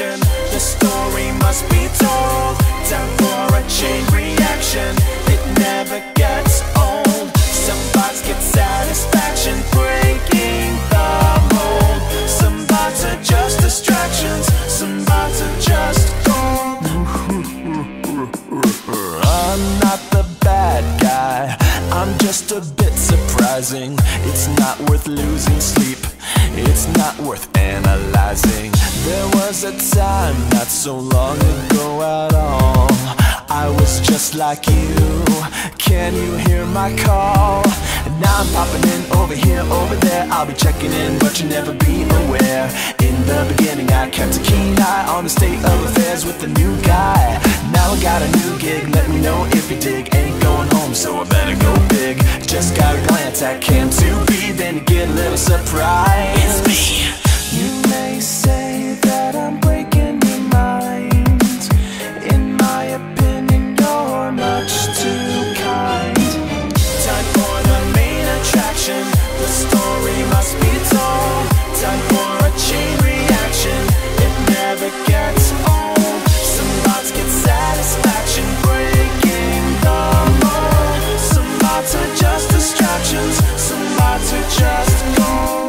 action. The story must be told, time for a chain reaction. It never gets old. Some bots get satisfaction, breaking the mold. Some bots are just distractions, some bots are just gold. I'm not the bad guy, I'm just a bit surprising. It's not worth losing sleep, it's not worth analyzing. There was a time not so long ago at all, I was just like you. Can you hear my call? Now I'm popping in over here, over there. I'll be checking in, but you'll never be aware. In the beginning I kept a keen eye on the state of affairs with the new guy. Now I got a new gig, let me know if you dig. Ain't going home, so I better go big. Just got a glance at Cam 2B, then you get a little surprise. It's me. You may say that I'm breaking your mind. In my opinion, you're much too kind. Time for the main attraction, the story must be told. Time for a chain reaction, it never gets old. Some bots get satisfaction, breaking the mold. Some bots are just distractions, some bots are just gold.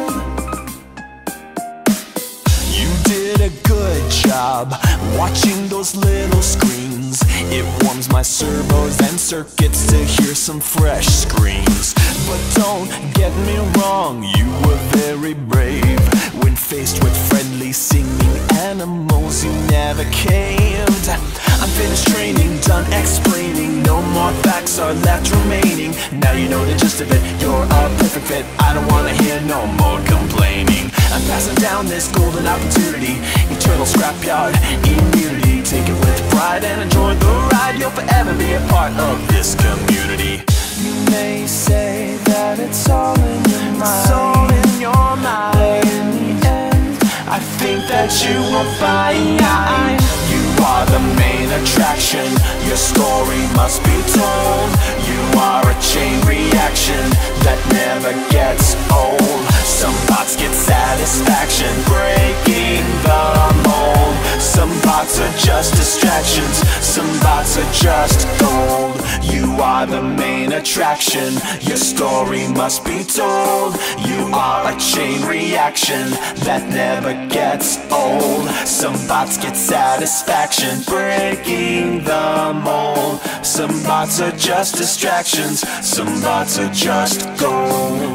A good job watching those little screens. It warms my servos and circuits to hear some fresh screams. But don't get me wrong, you were very brave. When faced with friendly singing animals, you never caved. I'm finished training, done explaining, no more facts are left remaining. Now you know the gist of it, you're a perfect fit. I don't wanna hear no more complaining. I'm passing down this golden opportunity, eternal scrapyard immunity. Take it with pride and enjoy the ride, you'll forever be a part of this community. You may say that it's all in your mind, it's all in your mind, but in the end I think that you will find you are the main attraction, your story must be told. You are a chain reaction that never gets old. Some bots get satisfaction, breaking the mold. Some bots are just distractions, some bots are just gold. You are the main attraction, your story must be told. You are a chain reaction that never gets old. Some bots get satisfaction, breaking the mold. Some bots are just distractions, some bots are just gold.